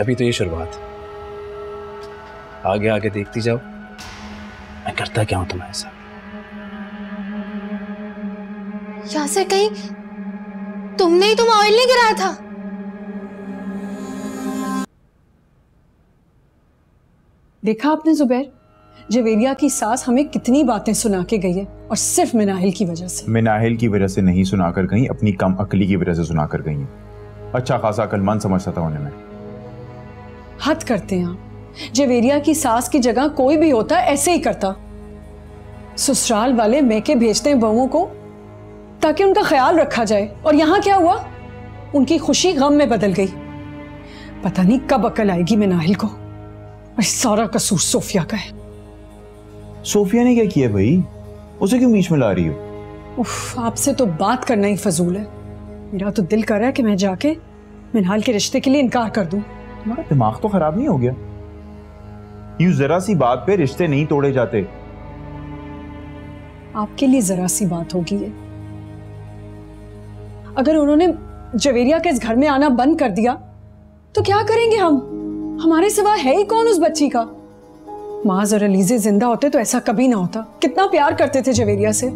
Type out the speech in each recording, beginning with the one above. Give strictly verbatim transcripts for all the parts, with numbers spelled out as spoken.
अभी तो ये शुरुआत, आगे आगे देखती जाओ मैं करता क्या हूं तुम्हारे साथ। यासिर कहीं तुमने ही तो मोबाइल नहीं गिराया था? देखा आपने जुबैर, जवेरिया की सास हमें कितनी बातें सुना के गई है और सिर्फ मिनाहिल की वजह से। मिनाहिल की वजह से नहीं सुना कर गई, अपनी कम अकली की वजह से सुना कर गई। अच्छा खासा अक्लमंद समझता था उन्हें मैं। हद करते हैं आप, जवेरिया की सास की जगह कोई भी होता ऐसे ही करता। ससुराल वाले मैके भेजते हैं बहुओं को ताकि उनका ख्याल रखा जाए, और यहाँ क्या हुआ, उनकी खुशी गम में बदल गई। पता नहीं कब अकल आएगी मिनाहिल को। और सारा कसूर सोफिया का है। सोफिया ने क्या किया भाई, उसे क्यों बीच में ला रही हो? उफ, आपसे तो बात करना ही फजूल है। मेरा तो दिल कर रहा है कि मैं जाके मिनहाल के रिश्ते के लिए इनकार कर दूं। तुम्हारा दिमाग तो खराब नहीं हो गया? यूं जरा सी बात पे रिश्ते नहीं तोड़े जाते। आपके लिए जरा सी बात होगी ये। अगर उन्होंने जवेरिया के इस घर में आना बंद कर दिया तो क्या करेंगे हम? हमारे सिवा है ही कौन उस बच्ची का? माज और अलीजे जिंदा होते तो ऐसा कभी ना होता। कितना प्यार करते थे जवेरिया से।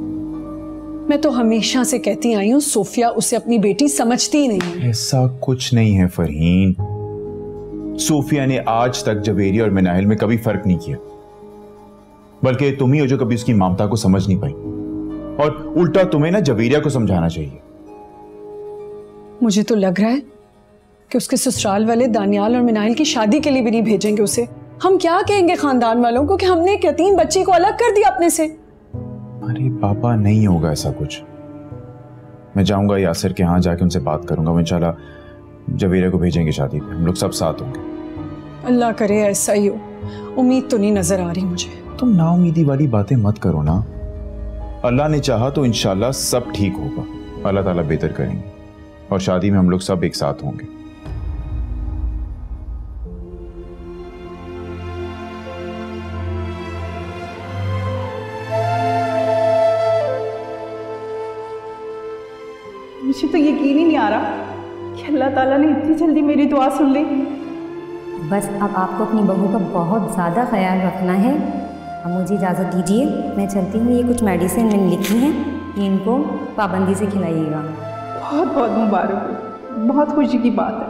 मैं तो हमेशा से कहती आई हूँ सोफिया उसे अपनी बेटी समझती ही नहीं। ऐसा कुछ नहीं है फरहीन, सोफिया ने आज तक जवेरिया और मिनाहिल में कभी फर्क नहीं किया, बल्कि तुम ही हो जो कभी उसकी ममता को समझ नहीं पाई, और उल्टा तुम्हें ना जवेरिया को समझाना चाहिए। मुझे तो लग रहा है कि उसके ससुराल वाले दानियाल और मिनाहिल की शादी के लिए भी नहीं भेजेंगे उसे। हम क्या कहेंगे खानदान वालों को कि हमने एक यतीम बच्ची को अलग कर दिया अपने से? अरे पापा, नहीं होगा ऐसा कुछ। मैं जाऊंगा यासिर के यहाँ, जाके उनसे बात करूंगा। मैं चला जवेरिया को भेजेंगे शादी पे, हम लोग सब साथ होंगे। अल्लाह करे ऐसा ही हो, उम्मीद तो नहीं नजर आ रही मुझे। तुम नाउमीदी वाली बातें मत करो ना। अल्लाह ने चाहा तो इंशाल्लाह सब ठीक होगा। अल्लाह ताला बेहतर करेंगे और शादी में हम लोग सब एक साथ होंगे। मुझे तो यकीन ही नहीं आ रहा कि अल्लाह ताला ने इतनी जल्दी मेरी दुआ सुन ली। बस अब आपको अपनी बहू का बहुत ज़्यादा ख्याल रखना है। अब मुझे इजाज़त दीजिए, मैं चलती हूँ। ये कुछ मेडिसिन मैंने लिखी हैं, ये इनको पाबंदी से खिलाइएगा। बहुत बहुत मुबारक हो, बहुत खुशी की बात है।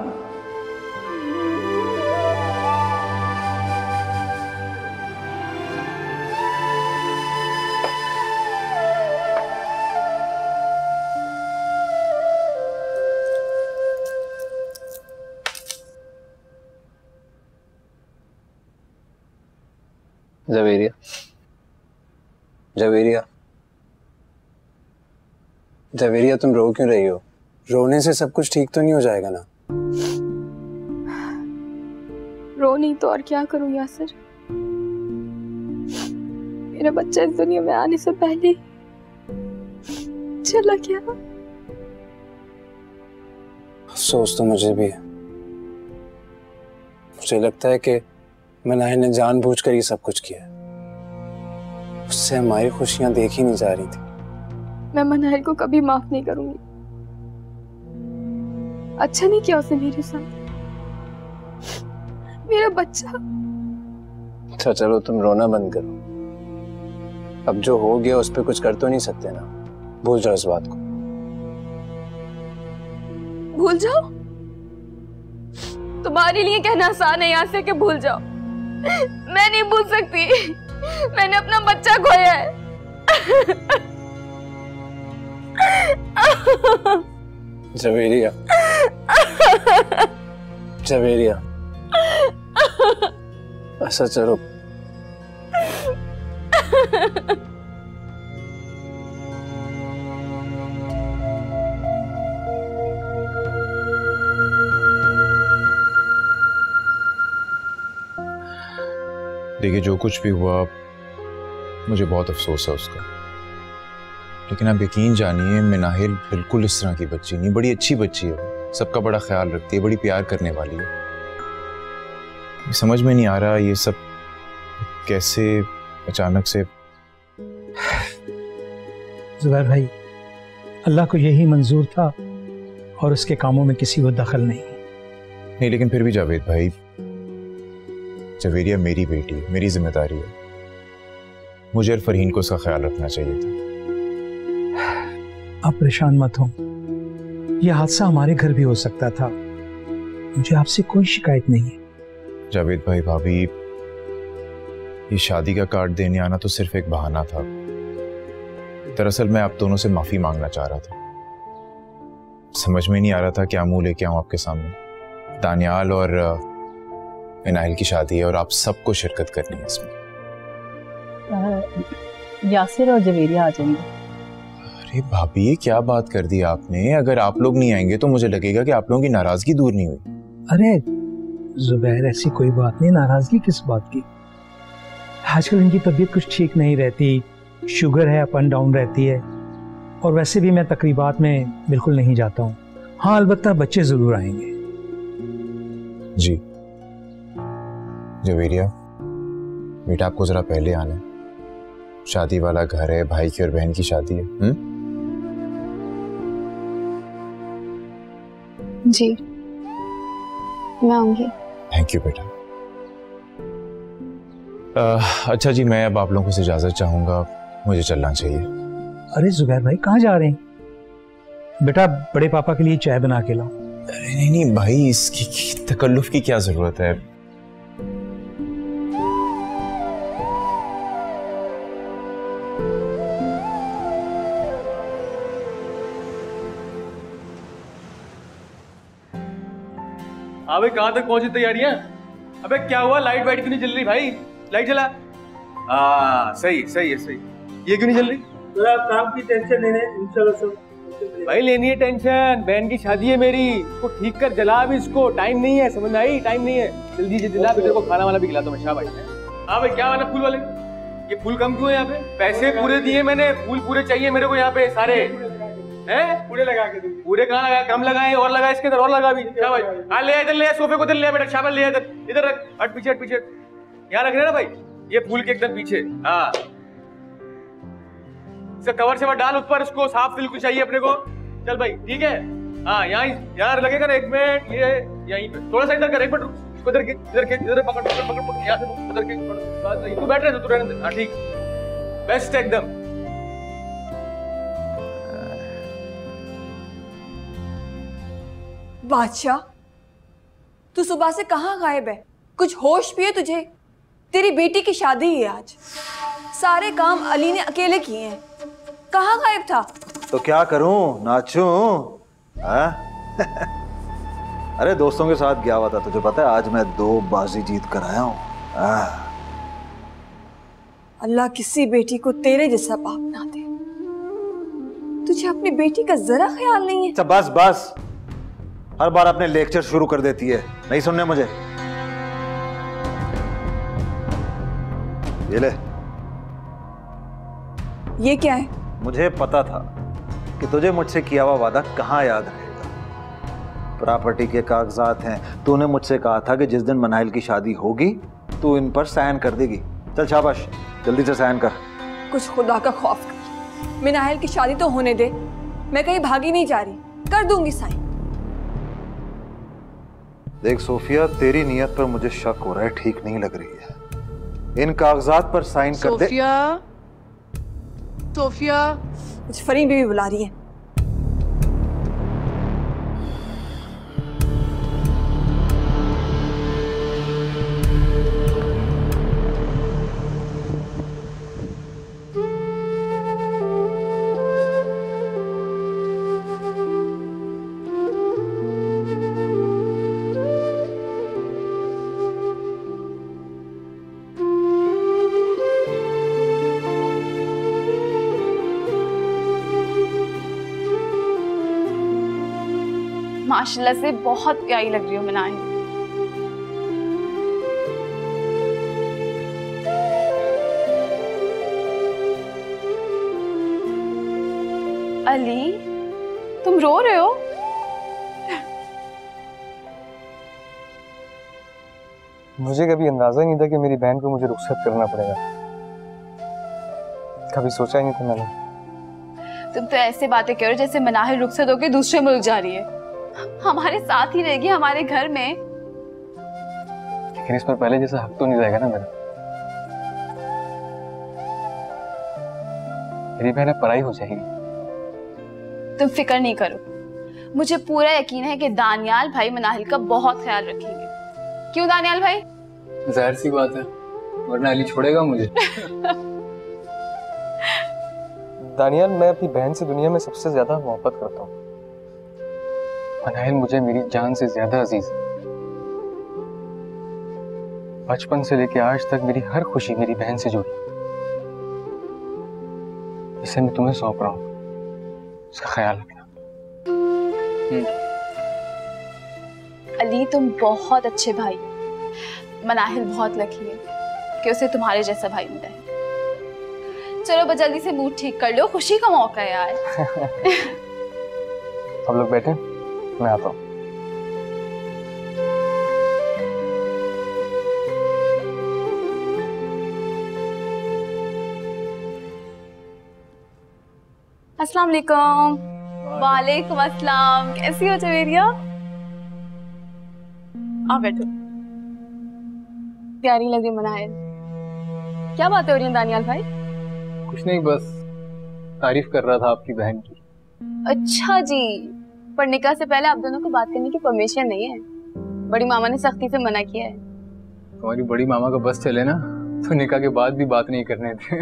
जवेरिया, जवेरिया, जवेरिया, तुम रो क्यों रही हो? रोने से सब कुछ ठीक तो नहीं हो जाएगा ना? रो नहीं तो और क्या करूं यासिर? मेरा बच्चा इस दुनिया में आने से पहले चला गया। अफसोस तो मुझे भी है। मुझे लगता है कि मिनाहिल ने जानबूझकर ये सब कुछ किया, उससे हमारी खुशियां देखी नहीं जा रही थी। मैं मिनाहिल को कभी माफ नहीं करूंगी। अच्छा नहीं किया उसने मेरे साथ, मेरा बच्चा। अच्छा चलो तुम रोना बंद करो, अब जो हो गया उस पे कुछ कर तो नहीं सकते ना। भूल जाओ इस बात को। भूल जाओ? तुम्हारे लिए कहना आसान है यासिर के भूल जाओ, मैं नहीं भूल सकती। मैंने अपना बच्चा खोया है। जवेरिया, जवेरिया, अच्छा चलो। देखिए जो कुछ भी हुआ, मुझे बहुत अफसोस है उसका, लेकिन आप यकीन जानिए मिनाहिल बिल्कुल इस तरह की बच्ची नहीं। बड़ी अच्छी बच्ची है, सबका बड़ा ख्याल रखती है, बड़ी प्यार करने वाली है। समझ में नहीं आ रहा ये सब कैसे अचानक से। जुबैर भाई, अल्लाह को यही मंजूर था और उसके कामों में किसी को दखल नहीं। नहीं, लेकिन फिर भी जावेद भाई, जवेरिया मेरी बेटी, मेरी जिम्मेदारी है। मुझे और फरहीन को उसका ख्याल रखना चाहिए था। आप परेशान मत हो, यह हादसा हमारे घर भी हो सकता था। मुझे आपसे कोई शिकायत नहीं है। जावेद भाई भाभी, ये शादी का कार्ड देने आना तो सिर्फ एक बहाना था। दरअसल मैं आप दोनों से माफी मांगना चाह रहा था। समझ में नहीं आ रहा था क्या मुंह लेके आऊं आपके सामने। दानियाल और मिनाहिल की शादी है और आप सबको शिरकत करनी है इसमें। यासिर और जवेरिया आ जाएंगे। अरे भाभी, ये क्या बात कर दी आपने। अगर आप लोग नहीं आएंगे तो मुझे लगेगा कि आप लोगों की नाराजगी दूर नहीं हुई। अरे जुबैर, ऐसी कोई बात नहीं। नाराजगी किस बात की? आजकल इनकी तबीयत कुछ ठीक नहीं रहती, शुगर है, अप एंड डाउन रहती है, और वैसे भी मैं तकरीबात में बिल्कुल नहीं जाता हूँ। हाँ, अलबत्ता बच्चे ज़रूर आएंगे। जी जवेरिया बेटा, आपको ज़रा पहले आना है। शादी वाला घर है, भाई की और बहन की शादी है। हुँ? जी मैं आऊँगी। थैंक यू बेटा। आ, अच्छा जी, मैं अब आप लोगों से इजाज़त चाहूँगा, मुझे चलना चाहिए। अरे जुबैर भाई, कहाँ जा रहे हैं? बेटा, बड़े पापा के लिए चाय बना के लाओ। अरे नहीं नहीं भाई, इसकी तकल्लुफ की क्या जरूरत है। अबे कहाँ तक पहुंची तैयारियां? अबे क्या हुआ, लाइट वाइट क्यों नहीं जल रही? भाई लाइट जला। हाँ सही सही है, सही। ये क्यों नहीं जल रही? तो आप काम की टेंशन लेने इंशाल्लाह। भाई लेनी है टेंशन, बहन की शादी है मेरी, इसको ठीक कर जला। अभी इसको टाइम नहीं है, समझ आई? टाइम नहीं है, जल्दी जल्दी जला। तेरे को खाना वाला भी खिला दो। मैं शाबाश। हाँ भाई, क्या वाला फूल वाले? ये फूल कम क्यों है यहाँ पे? पैसे पूरे दिए मैंने, फूल पूरे चाहिए मेरे को यहाँ पे सारे। हैं पूरे लगा के? पूरे कहाँ लगाए, कम लगाए। और लगा इसके अंदर, और लगा भी। शाबाश। हाँ ले इधर, ले सोफे को इधर ले बेटा। शाबाश, ले इधर, इधर रख। हट पीछे, हट पीछे, यहाँ रख रहे ना भाई। ये फूल के एकदम पीछे। हाँ कवर से डाल ऊपर, उसको साफ बिल्कुल चाहिए अपने को। चल भाई ठीक है। हाँ यहाँ यार लगेगा ना। एक मिनट, ये यहीं पे थोड़ा सा इधर कर। एक मिनट रुक, इसको इधर के इधर के इधर पकड़ पकड़ पकड़ पकड़ यहाँ से उधर के। बस इसको बैठ रहे तो तुरंत। हाँ ठीक, बेस्ट एकदम। बादशाह, तू सुबह से कहाँ गायब है? कुछ होश भी है तुझे? तेरी बेटी की शादी है आज, सारे काम अली ने अकेले किए हैं। कहाँ गायब था? तो क्या करूं, नाचूं? अरे दोस्तों के साथ गया हुआ था, तुझे पता है। आज मैं दो बाजी जीत कर आया हूं। अल्लाह किसी बेटी को तेरे जैसा बाप ना दे। तुझे अपनी बेटी का जरा ख्याल नहीं है। अच्छा बस बस, हर बार अपने लेक्चर शुरू कर देती है, नहीं सुनने मुझे। ये ले। ये क्या है? मुझे पता था कि तुझे मुझसे किया हुआ वादा कहाँ याद रहेगा। प्रॉपर्टी के कागजात हैं। तूने मुझसे कहा था कि जिस दिन मिनाहिल की शादी होगी तू इन पर साइन कर देगी। चल शाबाश, जल्दी से साइन कर। कुछ खुदा का खौफ कर। मिनाहिल की शादी तो होने दे, मैं कहीं भागी नहीं जा रही। कर दूंगी साइन। देख सोफिया, तेरी नीयत पर मुझे शक हो रहा है, ठीक नहीं लग रही है। इन कागजात पर साइन कर दे। सोफिया, मुझे फरीन भी बुला रही है। माशाल्लाह से बहुत प्यारी लग रही हो मिनाहिल। अली, तुम रो रहे हो? मुझे कभी अंदाजा ही नहीं था कि मेरी बहन को मुझे रुखसत करना पड़ेगा। कभी सोचा ही नहीं था मैंने। तुम तो ऐसे बातें करो जैसे मिनाहिल रुखसत होकर दूसरे मुल्क जा रही है। हमारे साथ ही रहेगी हमारे घर में। लेकिन इस पर पहले जैसा हक तो नहीं रहेगा ना मेरा। मेरी बहन पराई हो जाएगी। तुम फिक्र नहीं करो, मुझे पूरा यकीन है कि दानियाल भाई मनाहिल का बहुत ख्याल रखेंगे। क्यों दानियाल भाई? जाहिर सी बात है, वरना अली छोड़ेगा मुझे। दानियाल, मैं अपनी बहन से दुनिया में सबसे ज्यादा मोहब्बत करता हूँ। मनाहिल मुझे मेरी जान से ज्यादा अजीज है। बचपन से लेकर आज तक मेरी हर खुशी मेरी बहन से जुड़ी। इसे मैं तुम्हें सौंप रहा हूँ, उसका ख्याल रखना। अली, तुम बहुत अच्छे भाई हो। मनाहिल बहुत लकी है कि उसे तुम्हारे जैसा भाई मिला है। चलो बस जल्दी से मूड ठीक कर लो, खुशी का मौका है यार। सब लोग बैठे, मैं आता हूँ। अस्सलाम वालेकुम। वालेकुम अस्सलाम। कैसी हो जवेरिया? आप बैठो। प्यारी लग रही मनाहिल। क्या बातें हो रही हैं दानियाल भाई? कुछ नहीं, बस तारीफ कर रहा था आपकी बहन की। अच्छा जी, पर निकाह से पहले आप दोनों को बात करने की परमिशन नहीं है। बड़ी मामा ने सख्ती से मना किया है। तुम्हारी बड़ी मामा का बस चले ना, तो निकाह के बाद भी बात नहीं करने थे।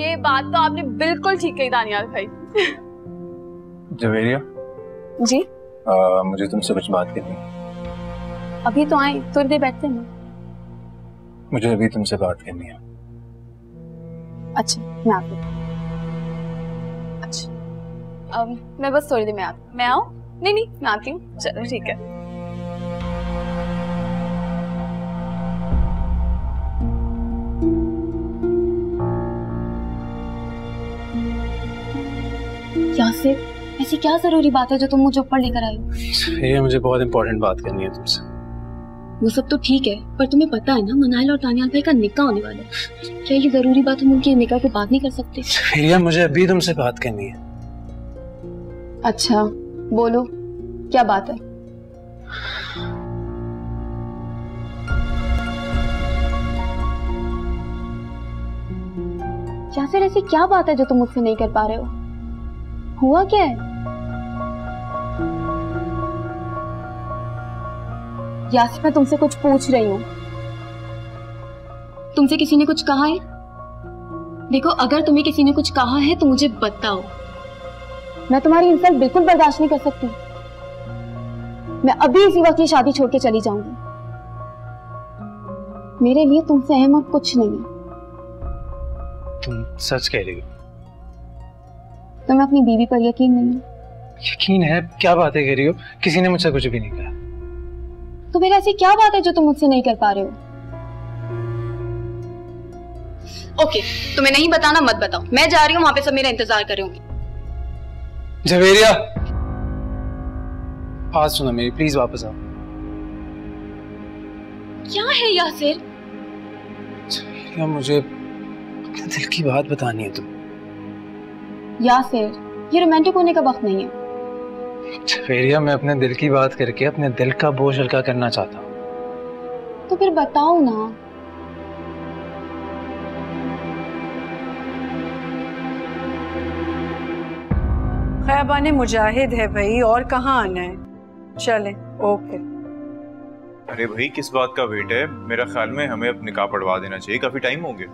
ये बात तो आपने बिल्कुल ठीक कही दानियाल भाई। जवेरिया जी, आ, मुझे तुमसे कुछ बात करनी। अभी तो आए, थोड़ी देर बैठते हैं। मुझे अभी तुमसे बात करनी है। अच्छा, मैं आती हूँ। अच्छा, अब मैं बस थोड़ी देर में आती हूँ। मैं आऊँ? नहीं नहीं, मैं आती हूँ। चलो ठीक है। यासिर, ऐसी क्या जरूरी बात है जो तुम मुझे ऊपर लेकर आई? ये मुझे बहुत इंपॉर्टेंट बात करनी है तुमसे। वो सब तो ठीक है, पर तुम्हें पता है ना मनाहिल और दानियाल भाई का निकाह होने वाला है। क्या ये जरूरी बात हम उनके निकाह के बाद नहीं कर सकते? जवेरिया, मुझे अभी तुमसे बात करनी है। अच्छा बोलो, क्या बात है? यासिर, ऐसी क्या बात है जो तुम मुझसे नहीं कर पा रहे हो? हुआ क्या है? यासिर, मैं तुमसे कुछ पूछ रही हूँ। तुमसे किसी ने कुछ कहा है? देखो, अगर तुम्हें किसी ने कुछ कहा है तो मुझे बताओ। मैं तुम्हारी इंसल्ट बिल्कुल बर्दाश्त नहीं कर सकती। मैं अभी इसी वक्त ये शादी छोड़ के चली जाऊंगी। मेरे लिए तुमसे अहम और कुछ नहीं है। तुम सच कह रही हो? तुम्हें अपनी बीवी पर यकीन नहीं है? यकीन है? क्या बातें कह रही हो? किसी ने मुझसे कुछ भी नहीं कहा। तो फिर ऐसी क्या बात है जो तुम मुझसे नहीं कर पा रहे हो? ओके, तुम्हें नहीं बताना मत बताओ। मैं जा रही हूँ, वहां पे सब मेरा इंतजार कर रहे होंगे। जवेरिया, बात सुनो मेरी, प्लीज वापस आओ। क्या है यासिर? जवेरिया, मुझे अपने दिल की बात बतानी है। तुम यासिर, ये रोमांटिक होने का वक्त नहीं है। जवेरिया, मैं अपने दिल की बात करके अपने दिल का बोझ हल्का करना चाहता हूँ। तो फिर बताओ ना। खैबाने मुजाहिद है भाई, और कहाँ आना है। चले, ओके। अरे भाई, किस बात का वेट है? मेरा ख्याल में हमें अब निकाह पढ़वा देना चाहिए, काफी टाइम हो गया।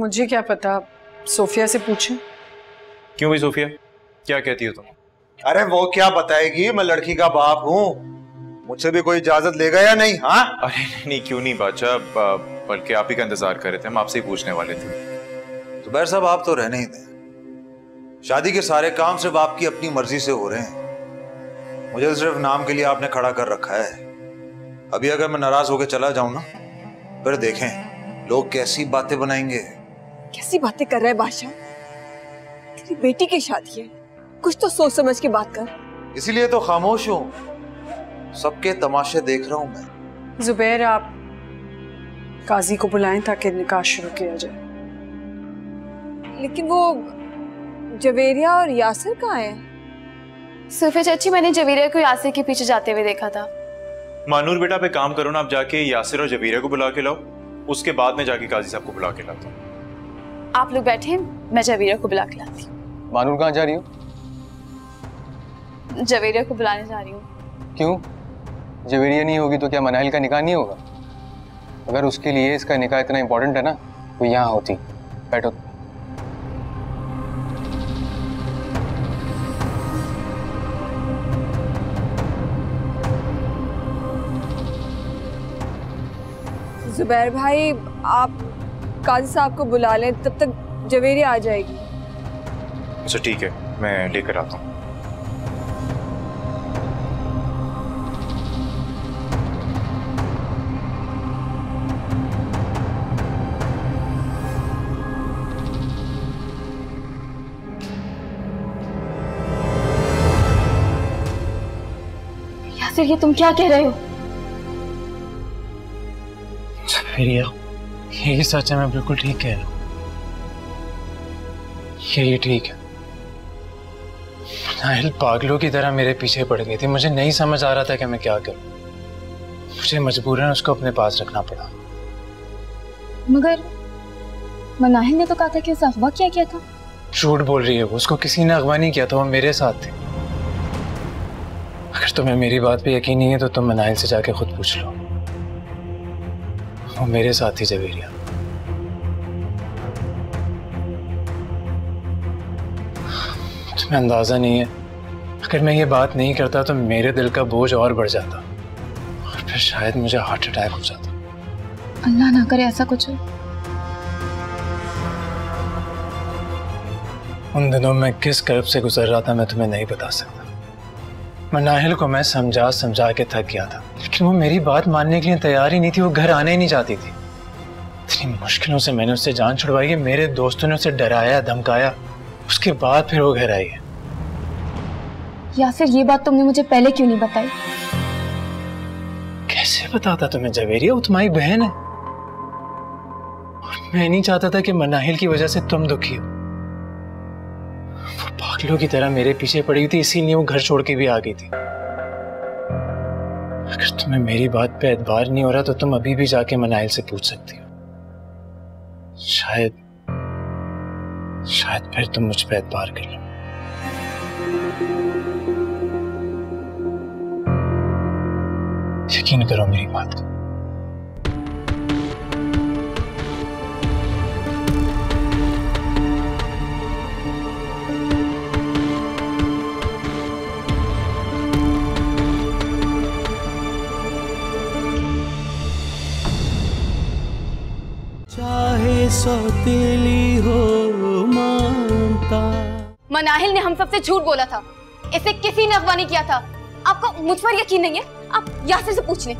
मुझे क्या पता, सोफिया से पूछें। क्यों भाई सोफिया, क्या कहती हो तुम? अरे वो क्या बताएगी, मैं लड़की का बाप हूँ। मुझसे भी कोई इजाजत लेगा या नहीं? हाँ? अरे नहीं, क्यों नहीं बादशाह, बल्कि आप ही का इंतजार कर रहे थे, हम आपसे ही पूछने वाले थे। जुबैर साहब, आप तो रहने ही दें। शादी के सारे काम सिर्फ आपकी अपनी मर्जी से हो रहे हैं। मुझे सिर्फ नाम के लिए आपने खड़ा कर रखा है। अभी अगर मैं नाराज होकर चला जाऊँ ना, फिर देखें लोग कैसी बातें बनाएंगे। कैसी बातें कर रहे हैं बादशाह? तेरी बेटी की शादी है, कुछ तो सोच समझ के बात कर। इसीलिए तो खामोश हूँ, सबके तमाशे देख रहा हूँ मैं। जुबैर, आप काजी को बुलाएं ताकि निकाह शुरू किया जाए। लेकिन वो जवेरिया और यासिर कहाँ हैं? सोफिया चाची, मैंने जवेरिया को यासिर के पीछे जाते हुए देखा था। मानूर बेटा, पे काम करो ना, आप जाके यासिर और जवेरिया को बुला के लाओ, उसके बाद में जाके काजी साहब को बुला के लाता हूँ। आप लोग बैठे, मैं जवेरिया को बुला के लाती हूँ। मानूर, कहाँ जा रही हो? जवेरिया को बुलाने जा रही हूँ। क्यों? जवेरिया नहीं होगी तो क्या मिनाहिल का निकाह नहीं होगा? अगर उसके लिए इसका निकाह इतना इम्पोर्टेंट है ना तो यहाँ होती। बैठो। जुबैर भाई, आप काजी साहब को बुला लें, तब तक जवेरिया आ जाएगी। अच्छा ठीक है, मैं लेकर आता हूँ। यासिर, ये तुम क्या कह रहे हो? यही सच है, मैं बिल्कुल ठीक कह रहा हूँ। यही ठीक है। मिनाहिल पागलों की तरह मेरे पीछे पड़ गई थी, मुझे नहीं समझ आ रहा था कि मैं क्या करूँ। मुझे मजबूरन उसको अपने पास रखना पड़ा। मगर मिनाहिल ने तो कहा था कि उसे अगवा किया गया था। झूठ बोल रही है वो, उसको किसी ने अगवा नहीं किया था, वो मेरे साथ थे। अगर तुम्हें मेरी बात पे यकीन नहीं है तो तुम मिनाहिल से जाके खुद पूछ लो, वो मेरे साथ ही जवेरिया। तुम्हें अंदाजा नहीं है, अगर मैं ये बात नहीं करता तो मेरे दिल का बोझ और बढ़ जाता और फिर शायद मुझे हार्ट अटैक हो जाता। अल्लाह ना करे ऐसा कुछ हो। उन दिनों मैं किस कर्ब से गुजर रहा था मैं तुम्हें नहीं बता सकता। मिनाहिल को मैं समझा समझा के थक गया था, लेकिन वो मेरी बात मानने के लिए तैयार ही नहीं थी। वो घर आने ही नहीं चाहती थी। इतनी मुश्किलों से मैंने उससे जान छुड़वाई है, मेरे दोस्तों ने उसे डराया धमकाया, उसके बाद फिर वो घर आई है। यासिर, ये बात तुमने मुझे पहले क्यों नहीं बताई? कैसे बताता तुम्हें जवेरिया, वो तुम्हारी बहन है। और मैं नहीं चाहता था कि मिनाहिल की वजह से तुम दुखी हो। पागलों की तरह मेरे पीछे पड़ी हुई थी, इसीलिए वो घर छोड़ के भी आ गई थी। अगर तुम्हें मेरी बात पे एतबार नहीं हो रहा तो तुम अभी भी जाके मिनाहिल से पूछ सकती हो, शायद शायद फिर तुम मुझ पे एतबार कर लो। यकीन करो मेरी बात को। मिनाहिल ने हम सबसे झूठ बोला था, इसे किसी ने अगवा नहीं किया था। आपको मुझ पर यकीन नहीं है? आप यासिर से पूछ लें।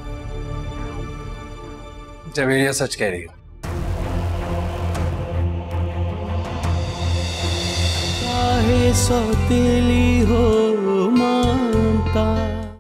जवेरिया सच कह रही है। चाहे सौतेली हो